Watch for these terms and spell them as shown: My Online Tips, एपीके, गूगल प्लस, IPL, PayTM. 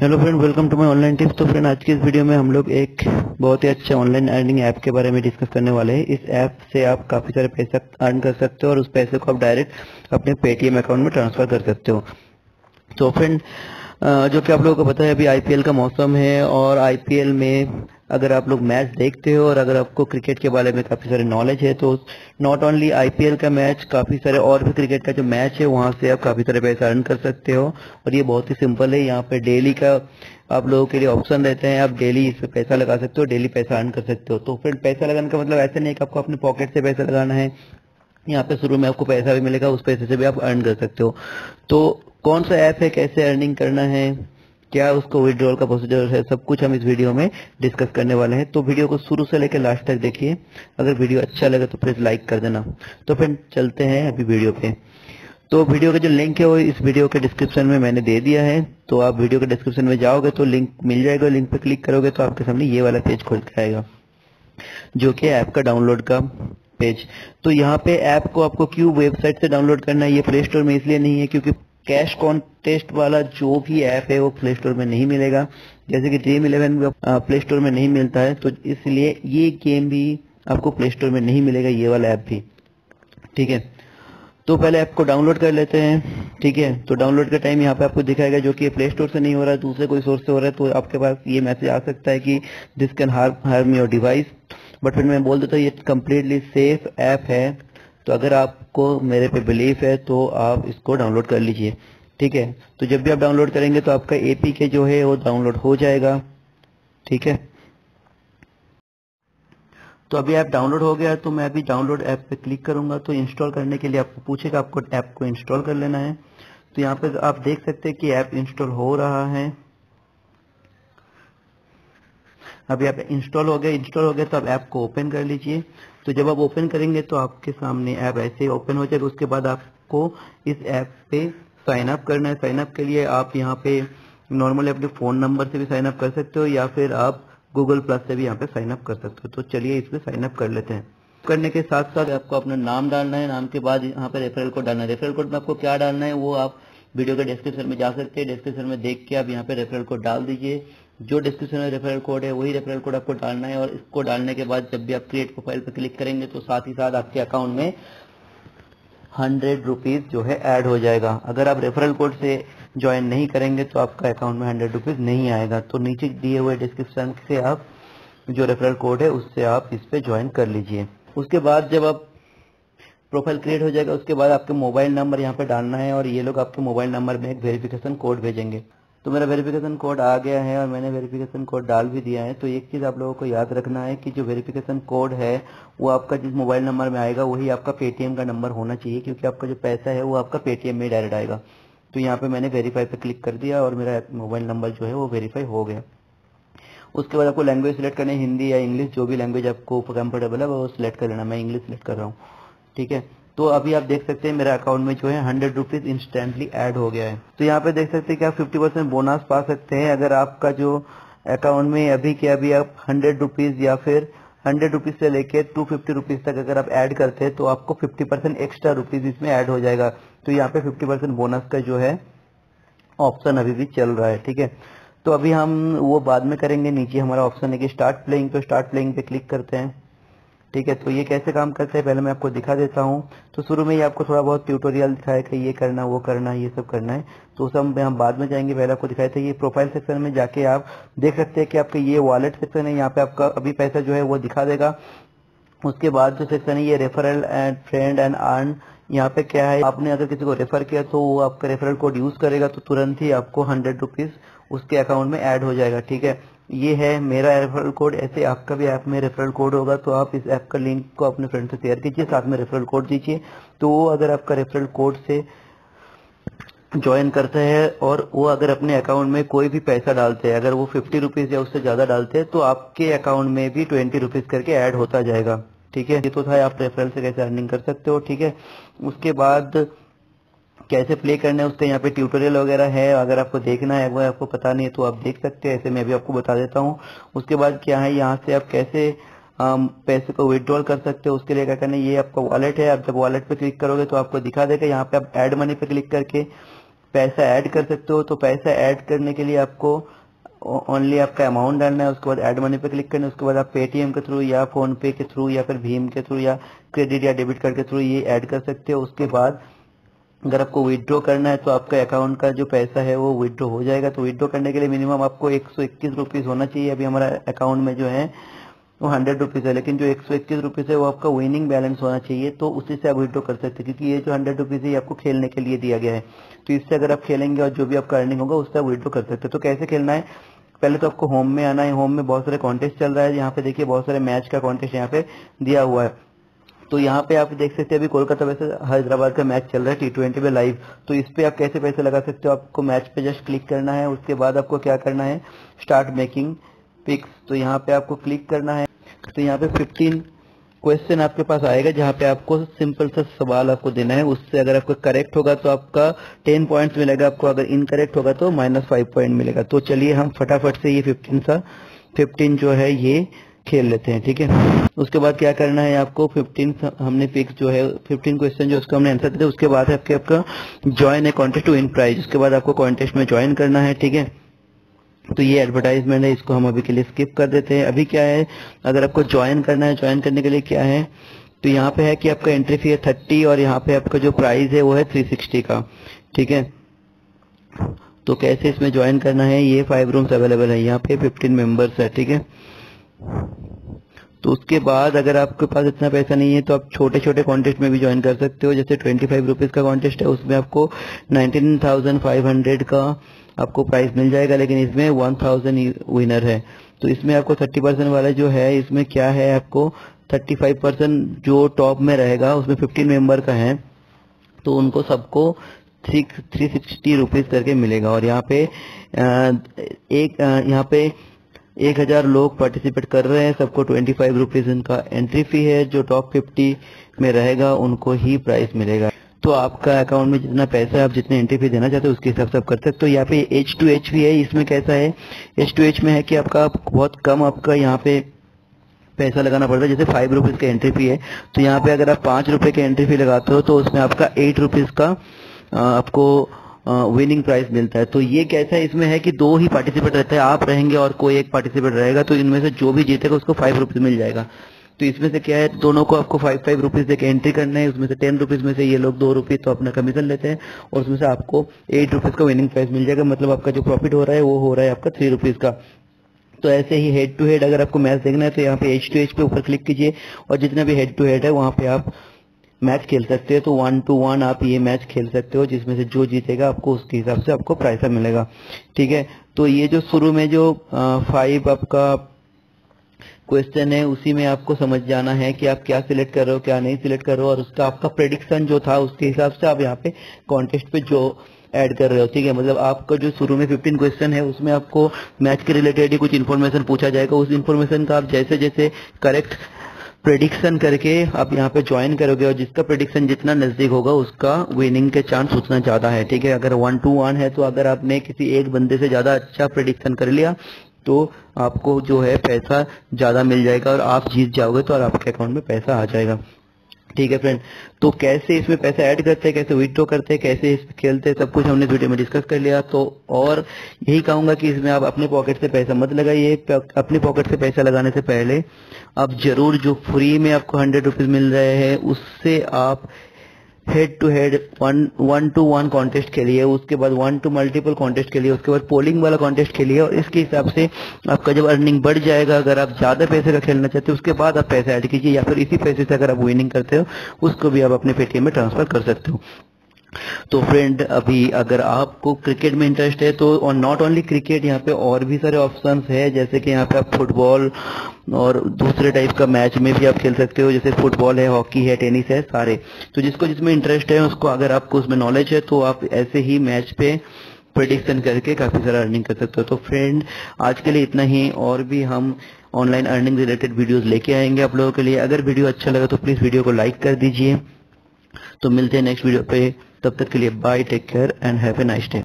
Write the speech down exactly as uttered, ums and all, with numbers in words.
Hello friend, welcome to my online tips. तो friend, आज के इस वीडियो में हम लोग एक बहुत ही अच्छे ऑनलाइन अर्निंग ऐप के बारे में डिस्कस करने वाले हैं। इस ऐप से आप काफ़ी सारे पैसा अर्न कर सकते हो और उस पैसे को आप डायरेक्ट अपने पेटीएम अकाउंट में ट्रांसफ़र कर सकते हो। तो फ्रेंड, जो कि आप लोगों को पता है अभी आईपीएल का मौसम है और आईपीएल में अगर आप लोग मैच देखते हो और अगर आपको क्रिकेट के बारे में काफ़ी सारे नॉलेज है तो नॉट ओनली आईपीएल का मैच, काफ़ी सारे और भी क्रिकेट का जो मैच है वहाँ से आप काफ़ी सारे पैसे अर्न कर सकते हो। और ये बहुत ही सिंपल है, यहाँ पे डेली का आप लोगों के लिए ऑप्शन रहते हैं, आप डेली इस पर पैसा लगा सकते हो, डेली पैसा अर्न कर सकते हो। तो फिर पैसा लगाने का मतलब ऐसा नहीं कि आपको अपने पॉकेट से पैसा लगाना है, यहाँ पे शुरू में आपको पैसा भी मिलेगा, उस पैसे से भी आप अर्न कर सकते हो। तो कौन सा ऐप है, कैसे अर्निंग करना है, क्या उसको विड्रॉल का प्रोसीजर है, सब कुछ हम इस वीडियो में डिस्कस करने वाले हैं। तो वीडियो को शुरू से लेकर लास्ट तक देखिए, अगर वीडियो अच्छा लगे तो प्लीज लाइक कर देना। तो फ्रेंड, चलते हैं अभी वीडियो पे। तो वीडियो का जो लिंक है वो इस वीडियो के डिस्क्रिप्शन में मैंने दे दिया है, तो आप वीडियो के डिस्क्रिप्शन में जाओगे तो लिंक मिल जाएगा। लिंक पर क्लिक करोगे तो आपके सामने ये वाला पेज खुल के आएगा जो कि ऐप का डाउनलोड का पेज। तो यहाँ पे ऐप को आपको क्यों वेबसाइट से डाउनलोड करना है, ये प्ले स्टोर में इसलिए नहीं है क्योंकि कैश कॉन्टेस्ट वाला जो भी ऐप है वो प्ले स्टोर में नहीं मिलेगा, जैसे कि ड्रीम इलेवन प्ले स्टोर में नहीं मिलता है, तो इसलिए ये गेम भी आपको प्ले स्टोर में नहीं मिलेगा, ये वाला ऐप भी। ठीक है, तो पहले ऐप को डाउनलोड कर लेते हैं। ठीक है, तो डाउनलोड का टाइम यहाँ पे आपको दिखाएगा, जो कि प्ले स्टोर से नहीं हो रहा है, दूसरे कोई सोर्स से हो रहा है, तो आपके पास ये मैसेज आ सकता है कि this can harm harm your device. But फिर मैं बोल देता हूँ ये कम्प्लीटली सेफ ऐप है, तो अगर आपको मेरे पे बिलीफ है तो आप इसको डाउनलोड कर लीजिए। ठीक है, तो जब भी आप डाउनलोड करेंगे तो आपका एपीके जो है वो डाउनलोड हो जाएगा। ठीक है, तो अभी ऐप डाउनलोड हो गया, तो मैं अभी डाउनलोड ऐप पे क्लिक करूंगा। तो इंस्टॉल करने के लिए आपको पूछेगा, आपको ऐप को इंस्टॉल कर लेना है। तो यहाँ पे आप देख सकते हैं कि ऐप इंस्टॉल हो रहा है, अभी ऐप इंस्टॉल हो गया। इंस्टॉल हो गया तो आप ऐप को ओपन कर लीजिए। तो जब आप ओपन करेंगे तो आपके सामने ऐप ऐसे ओपन हो जाएगा। उसके बाद आपको इस ऐप पे साइन अप करना है। साइन अप के लिए आप यहाँ पे नॉर्मली अपने फ़ोन नंबर से भी साइन अप कर सकते हो या फिर आप गूगल प्लस से भी यहाँ पे साइन अप कर सकते हो। तो चलिए इसमें साइन अप कर लेते हैं। करने के साथ साथ आपको अपना नाम डालना है, नाम के बाद यहाँ पे रेफरल कोड डालना है। रेफरल कोड में आपको क्या डालना है वो आप वीडियो के डिस्क्रिप्शन में जा सकते हैं, डिस्क्रिप्शन में देख के आप यहाँ पे रेफरल कोड डाल दीजिए। जो डिस्क्रिप्शन में रेफरल कोड है वही रेफरल कोड आपको डालना है। और इसको डालने के बाद जब भी आप क्रिएट प्रोफाइल पर क्लिक करेंगे तो साथ ही साथ आपके अकाउंट में हंड्रेड रुपीज़ जो है ऐड हो जाएगा। अगर आप रेफरल कोड से ज्वाइन नहीं करेंगे तो आपका अकाउंट में हंड्रेड रुपीज़ नहीं आएगा। तो नीचे दिए हुए डिस्क्रिप्शन से आप जो रेफरल कोड है उससे आप इस पर ज्वाइन कर लीजिए। उसके बाद जब आप प्रोफाइल क्रिएट हो जाएगा, उसके बाद आपके मोबाइल नंबर यहाँ पर डालना है और ये लोग आपके मोबाइल नंबर में एक वेरिफिकेशन कोड भेजेंगे। तो मेरा वेरिफिकेशन कोड आ गया है और मैंने वेरिफिकेशन कोड डाल भी दिया है। तो एक चीज़ आप लोगों को याद रखना है कि जो वेरिफिकेशन कोड है वो आपका जिस मोबाइल नंबर में आएगा वही आपका पेटीएम का नंबर होना चाहिए, क्योंकि आपका जो पैसा है वो आपका पेटीएम में डायरेक्ट आएगा। तो यहाँ पे मैंने वेरीफाई पे क्लिक कर दिया और मेरा मोबाइल नंबर जो है वो वेरीफाई हो गया। उसके बाद आपको लैंग्वेज सिलेक्ट करनी है, हिंदी या इंग्लिश, जो भी लैंग्वेज आपको कम्फर्टेबल है वो सिलेक्ट कर लेना। मैं इंग्लिश सिलेक्ट कर रहा हूँ। ठीक है, तो अभी आप देख सकते हैं मेरा अकाउंट में जो है हंड्रेड रुपीज इंस्टेंटली ऐड हो गया है। तो यहाँ पे देख सकते हैं कि आप फिफ्टी परसेंट बोनस पा सकते हैं अगर आपका जो अकाउंट में अभी के अभी आप हंड्रेड रुपीज या फिर हंड्रेड रुपीज से लेके टू फिफ्टी रुपीज तक अगर आप ऐड करते हैं तो आपको फिफ्टी परसेंट एक्स्ट्रा रुपीज इसमें ऐड हो जाएगा। तो यहाँ पे फिफ्टी परसेंट बोनस का जो है ऑप्शन अभी भी चल रहा है। ठीक है, तो अभी हम वो बाद में करेंगे। नीचे हमारा ऑप्शन है कि स्टार्ट प्लेइंग, तो स्टार्ट प्लेइंग पे क्लिक करते हैं। ठीक है, तो ये कैसे काम करते हैं पहले मैं आपको दिखा देता हूँ। तो शुरू में ही आपको थोड़ा बहुत ट्यूटोरियल दिखाया कि ये करना, वो करना, ये सब करना है, तो सब हम बाद में जाएंगे। पहले आपको दिखाया था ये प्रोफाइल सेक्शन में जाके आप देख सकते हैं कि आपका ये वॉलेट सेक्शन है, यहाँ पे आपका अभी पैसा जो है वो दिखा देगा। उसके बाद जो सेक्शन है ये referral and friend and earn, यहाँ पे क्या है आपने अगर किसी को रेफर किया तो वो आपका रेफरल कोड यूज करेगा तो तुरंत ही आपको हंड्रेड रुपीज उसके अकाउंट में ऐड हो जाएगा। ठीक है, ये है मेरा रेफरल कोड, ऐसे आपका भी ऐप में रेफरल कोड होगा। तो आप इस ऐप का लिंक को अपने फ्रेंड से शेयर कीजिए, साथ में रेफरल कोड दीजिए। तो वो अगर आपका रेफरल कोड से ज्वाइन करता है और वो अगर अपने अकाउंट में कोई भी पैसा डालते हैं, अगर वो फिफ्टी रुपीज या उससे ज़्यादा डालते हैं तो आपके अकाउंट में भी ट्वेंटी रुपीज करके ऐड होता जाएगा। ठीक है, ये तो था आप रेफरल से कैसे अर्निंग कर सकते हो। ठीक है, उसके बाद कैसे प्ले करना है उसका यहाँ पे ट्यूटोरियल वगैरह है, अगर आपको देखना है, अगर आपको पता नहीं है तो आप देख सकते हैं, ऐसे मैं भी आपको बता देता हूँ। उसके बाद क्या है, यहाँ से आप कैसे आम, पैसे को विड्रॉल कर सकते हो। उसके लिए क्या करना है, ये आपका वॉलेट है, आप जब वॉलेट पे क्लिक करोगे तो आपको दिखा देगा। यहाँ पे आप ऐड मनी पे क्लिक करके पैसा ऐड कर सकते हो। तो पैसा ऐड करने के लिए आपको ओनली आपका अमाउंट डालना है, उसके बाद ऐड मनी पे क्लिक करना है। उसके बाद आप पेटीएम के थ्रू या फोन पे के थ्रू या फिर भीम के थ्रू या क्रेडिट या डेबिट कार्ड के थ्रू ये ऐड कर सकते हो। उसके बाद अगर आपको विथड्रॉ करना है तो आपका अकाउंट का जो पैसा है वो विथड्रॉ हो जाएगा। तो विथड्रॉ करने के लिए मिनिमम आपको एक सौ इक्कीस रुपीज होना चाहिए। अभी हमारा अकाउंट में जो है वो हंड्रेड रुपीज है, लेकिन जो एक सौ इक्कीस रुपीज है वो आपका विनिंग बैलेंस होना चाहिए, तो उसी से आप विथड्रॉ कर सकते हैं, क्योंकि ये जो हंड्रेड रुपीज है आपको खेलने के लिए दिया गया है। तो इससे अगर आप खेलेंगे और जो भी आपका अर्निंग होगा उससे आप विथड्रॉ कर सकते हैं। तो कैसे खेलना है, पहले तो आपको होम में आना है। होम में बहुत सारे कॉन्टेस्ट चल रहा है, यहाँ पे देखिए बहुत सारे मैच का कॉन्टेस्ट यहाँ पे दिया हुआ है। तो यहाँ पे आप देख सकते हैं अभी कोलकाता वैसे हैदराबाद का मैच चल रहा है टी ट्वेंटी पे लाइव। तो इस पे आप कैसे पैसे लगा सकते हो, आपको मैच पे जस्ट क्लिक करना है। उसके बाद आपको क्या करना है, स्टार्ट मेकिंग पिक्स, तो यहाँ पे आपको क्लिक करना है। तो यहाँ पे फिफ्टीन क्वेश्चन आपके पास आएगा, जहाँ पे आपको सिंपल सा सवाल आपको देना है। उससे अगर आपको करेक्ट होगा तो आपका टेन पॉइंट्स मिलेगा आपको, अगर इनकरेक्ट होगा तो माइनस फाइव पॉइंट मिलेगा। तो चलिए हम फटाफट से ये फिफ्टीन सा फिफ्टीन जो है ये खेल लेते हैं, ठीक है। उसके बाद क्या करना है आपको, फिफ्टीन हमने पिक्स जो है फिफ्टीन क्वेश्चन जो उसका हमने आंसर दिया। उसके बाद आपके आपका join a contest to win prize, उसके बाद आपको कॉन्टेस्ट में ज्वाइन करना है, ठीक है। तो ये एडवर्टाइजमेंट है, इसको हम अभी के लिए स्किप कर देते हैं। अभी क्या है, अगर आपको ज्वाइन करना है, ज्वाइन करने के लिए क्या है, तो यहाँ पे है कि आपका एंट्री फी है थर्टी और यहाँ पे आपका जो प्राइस है वो है थ्री सिक्सटी का, ठीक है। तो कैसे इसमें ज्वाइन करना है, ये फाइव रूम्स अवेलेबल है, यहाँ पे फिफ्टीन मेंबर्स है, ठीक है। तो उसके बाद अगर आपके पास इतना पैसा नहीं है तो आप छोटे छोटे कॉन्टेस्ट में भी ज्वाइन कर सकते हो। जैसे ट्वेंटी फाइव रुपीज का कॉन्टेस्ट है, उसमें आपको नाइनटीन थाउजेंड फाइव हंड्रेड का आपको प्राइस मिल जाएगा, लेकिन इसमें वन थाउजेंड विनर है। तो इसमें आपको थर्टी परसेंट वाला जो है, इसमें क्या है आपको थर्टी फाइव परसेंट जो टॉप में रहेगा, उसमें फिफ्टीन मेंबर का है, तो उनको सबको थ्री थ्री सिक्सटी रुपीज करके मिलेगा। और यहाँ पे एक यहाँ पे एक हजार लोग पार्टिसिपेट कर रहे हैं, सबको ट्वेंटी फाइव रुपीज इनका एंट्री फी है। जो टॉप फिफ्टी में रहेगा उनको ही प्राइस मिलेगा। तो आपका अकाउंट में जितना पैसा है, आप जितने एंट्री फी देना चाहते हो उसके हिसाब से आप कर सकते हो। तो यहाँ पे एच टू एच भी है, इसमें कैसा है, एच टू एच में है कि आपका बहुत कम आपका यहाँ पे पैसा लगाना पड़ता है। जैसे फाइव रुपीज का एंट्री फी है, तो यहाँ पे अगर आप पांच रुपए की एंट्री फी लगाते हो तो उसमें आपका एट रुपीज का आपको विनिंग प्राइस मिलता है। तो ये कैसा है, इसमें है कि दो ही पार्टिसिपेट रहता है, आप रहेंगे और कोई एक पार्टिसिपेट रहेगा। तो इनमें से जो भी जीतेगा उसको फाइव रुपीज मिल जाएगा। तो इसमें से क्या है, दोनों को आपको फाइव फाइव रुपीज देकर एंट्री करना है। उसमें से टेन रुपीज में से ये लोग दो रुपीज तो अपना कमीशन लेते हैं, और उसमें से आपको एट रुपीज का विनिंग प्राइस मिल जाएगा। मतलब आपका जो प्रॉफिट हो रहा है वो हो रहा है आपका थ्री रुपीज का। तो ऐसे ही हेड टू हेड अगर आपको मैच देखना है तो यहाँ पे एच टू एच पे ऊपर क्लिक कीजिए, और जितना भी हेड टू हेड है वहाँ पे आप मैच खेल सकते हो। तो वन टू वन आप ये मैच खेल सकते हो, जिसमें से जो जीतेगा आपको उसके हिसाब से आपको प्राइस मिलेगा, ठीक है। तो ये जो शुरू में जो फाइव आपका क्वेश्चन है, उसी में आपको समझ जाना है कि आप क्या सिलेक्ट कर रहे हो क्या नहीं सिलेक्ट कर रहे हो, और उसका आपका प्रेडिक्शन जो था उसके हिसाब से आप यहाँ पे कॉन्टेस्ट पे जो ऐड कर रहे हो, ठीक है। मतलब आपका जो शुरू में फिफ्टीन क्वेश्चन है उसमें आपको मैच के रिलेटेड ही कुछ इन्फॉर्मेशन पूछा जाएगा। उस इन्फॉर्मेशन का आप जैसे जैसे करेक्ट प्रेडिक्शन करके आप यहाँ पे ज्वाइन करोगे, और जिसका प्रेडिक्शन जितना नजदीक होगा उसका विनिंग के चांस उतना ज्यादा है, ठीक है। अगर वन टू वन है तो अगर आपने किसी एक बंदे से ज्यादा अच्छा प्रेडिक्शन कर लिया तो आपको जो है पैसा ज्यादा मिल जाएगा, और आप जीत जाओगे तो और आपके अकाउंट में पैसा आ जाएगा, ठीक है फ्रेंड। तो कैसे इसमें पैसा ऐड करते हैं, कैसे विथड्रॉ करते हैं, कैसे इसमें खेलते हैं, सब कुछ हमने इस वीडियो में डिस्कस कर लिया। तो और यही कहूंगा कि इसमें आप अपने पॉकेट से पैसा मत लगाइए। अपने पॉकेट से पैसा लगाने से पहले आप जरूर जो फ्री में आपको हंड्रेड रुपीज मिल रहे हैं उससे आप head to head one one two one contest के लिए, उसके बाद वन टू मल्टीपल कॉन्टेस्ट के लिए, उसके बाद पोलिंग वाला कॉन्टेस्ट के लिए, और इसके हिसाब से आपका जब अर्निंग बढ़ जाएगा, अगर आप ज्यादा पैसे का खेलना चाहते हो उसके बाद आप पैसा ऐड कीजिए, या फिर इसी पैसे से अगर आप विनिंग करते हो उसको भी आप अपने पेटीएम में ट्रांसफर कर सकते हो। तो फ्रेंड अभी अगर आपको क्रिकेट में इंटरेस्ट है तो, और नॉट ओनली क्रिकेट, यहाँ पे और भी सारे ऑप्शंस है, जैसे कि यहाँ पे आप फुटबॉल और दूसरे टाइप का मैच में भी आप खेल सकते हो। जैसे फुटबॉल है, हॉकी है, टेनिस है, सारे। तो जिसको जिसमें इंटरेस्ट है उसको, अगर आपको उसमें नॉलेज है तो आप ऐसे ही मैच पे प्रेडिक्शन करके काफी सारा अर्निंग कर सकते हो। तो फ्रेंड आज के लिए इतना ही, और भी हम ऑनलाइन अर्निंग रिलेटेड वीडियोज लेके आएंगे आप लोगों के लिए। अगर वीडियो अच्छा लगा तो प्लीज वीडियो को लाइक कर दीजिए। तो मिलते हैं नेक्स्ट वीडियो पे, तब तक के लिए bye, take care and have a nice day.